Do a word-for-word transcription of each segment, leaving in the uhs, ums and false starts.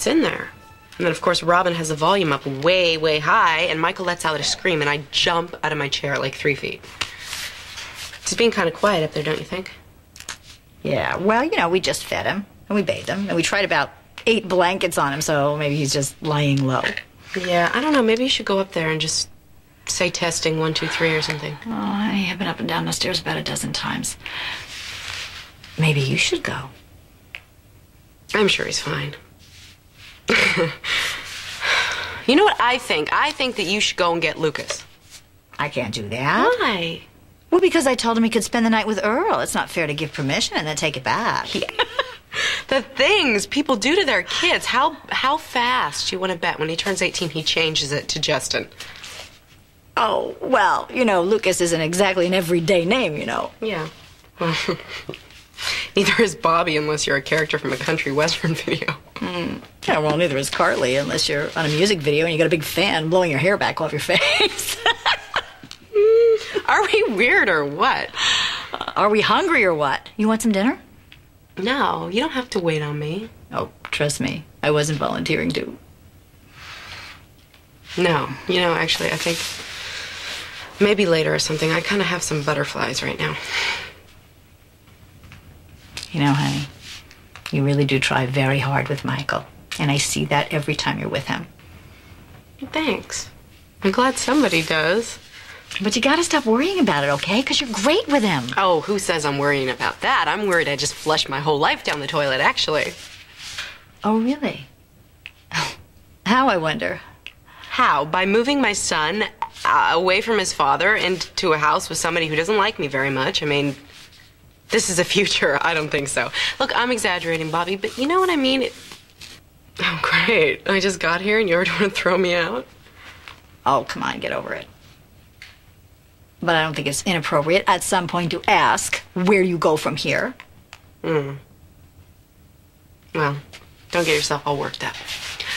It's in there. And then, of course, Robin has the volume up way, way high, and Michael lets out a scream, and I jump out of my chair at, like, three feet. It's being kind of quiet up there, don't you think? Yeah, well, you know, we just fed him, and we bathed him, and we tried about eight blankets on him, so maybe he's just lying low. Yeah, I don't know, maybe you should go up there and just say testing one, two, three or something. Oh, honey, I've been up and down the stairs about a dozen times. Maybe you should go. I'm sure he's fine. You know what I think? I think that you should go and get Lucas. I can't do that. Why? Well, because I told him he could spend the night with Earl. It's not fair to give permission and then take it back. Yeah. The things people do to their kids. How how fast you want to bet when he turns eighteen he changes it to Justin? Oh, well, you know, Lucas isn't exactly an everyday name, you know. Yeah. Well, neither is Bobby unless you're a character from a country western video. Mm. Yeah, well, neither is Carly unless you're on a music video and you got a big fan blowing your hair back off your face. Are we weird or what? Are we hungry or what? You want some dinner? No, you don't have to wait on me. Oh, trust me. I wasn't volunteering to. No, you know, actually, I think maybe later or something. I kind of have some butterflies right now. You know, honey, you really do try very hard with Michael. And I see that every time you're with him. Thanks. I'm glad somebody does. But you gotta stop worrying about it, okay? Because you're great with him. Oh, who says I'm worrying about that? I'm worried I just flushed my whole life down the toilet, actually. Oh, really? How, I wonder? How? By moving my son uh, away from his father into a house with somebody who doesn't like me very much. I mean, this is a future. I don't think so. Look, I'm exaggerating, Bobby, but you know what I mean? It... Oh, great. I just got here and you already want to throw me out? Oh, come on, get over it. But I don't think it's inappropriate at some point to ask where you go from here. Hmm. Well, don't get yourself all worked up.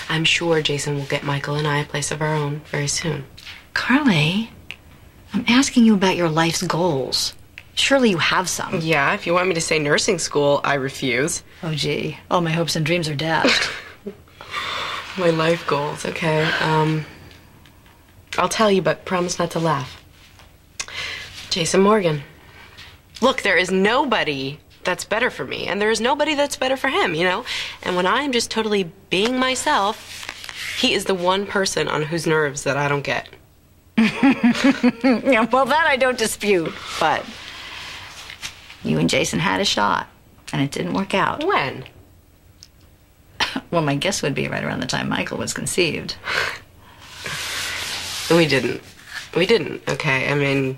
I'm sure Jason will get Michael and I a place of our own very soon. Carly, I'm asking you about your life's goals. Surely you have some. Yeah, if you want me to say nursing school, I refuse. Oh, gee. All my hopes and dreams are dashed. My life goals, okay. Um, I'll tell you, but promise not to laugh. Jason Morgan. Look, there is nobody that's better for me, and there is nobody that's better for him, you know? And when I'm just totally being myself, he is the one person on whose nerves that I don't get. Yeah, well, that I don't dispute, but you and Jason had a shot, and it didn't work out. When? Well, my guess would be right around the time Michael was conceived. We didn't. We didn't, okay? I mean...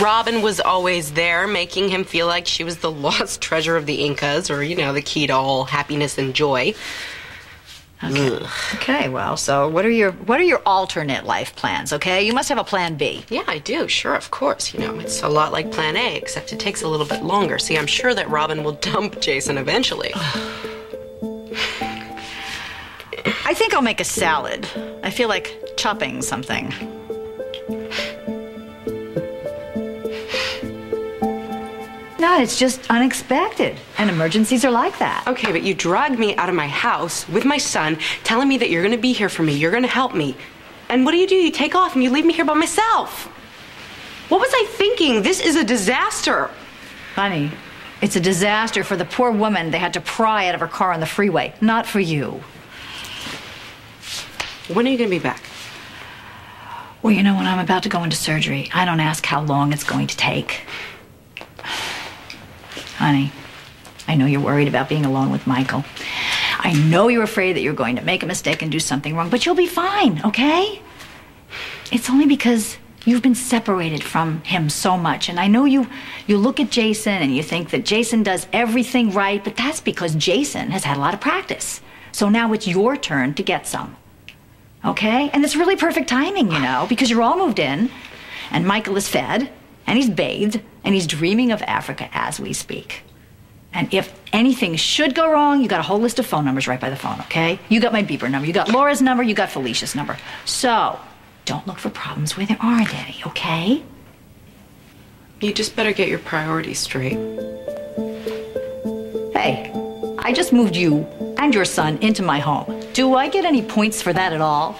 Robin was always there, making him feel like she was the lost treasure of the Incas, or, you know, the key to all happiness and joy. Okay. Ugh. Okay, well, so what are your what are your alternate life plans, okay? You must have a plan B. Yeah, I do, sure, of course. You know, it's a lot like plan A, except it takes a little bit longer. See, I'm sure that Robin will dump Jason eventually. I think I'll make a salad. I feel like chopping something. No, it's just unexpected, and emergencies are like that. Okay, but you dragged me out of my house with my son, telling me that you're going to be here for me, you're going to help me. And what do you do? You take off and you leave me here by myself. What was I thinking? This is a disaster. Honey, it's a disaster for the poor woman they had to pry out of her car on the freeway, not for you. When are you going to be back? Well, you know, when I'm about to go into surgery, I don't ask how long it's going to take. Honey, I know you're worried about being alone with Michael. I know you're afraid that you're going to make a mistake and do something wrong, but you'll be fine, okay? It's only because you've been separated from him so much. And I know you, you look at Jason and you think that Jason does everything right, but that's because Jason has had a lot of practice. So now it's your turn to get some, okay? And it's really perfect timing, you know, because you're all moved in and Michael is fed. And he's bathed, and he's dreaming of Africa as we speak. And if anything should go wrong, you got a whole list of phone numbers right by the phone, okay? You got my beeper number, you got Laura's number, you got Felicia's number. So, don't look for problems where there aren't any, okay? You just better get your priorities straight. Hey, I just moved you and your son into my home. Do I get any points for that at all?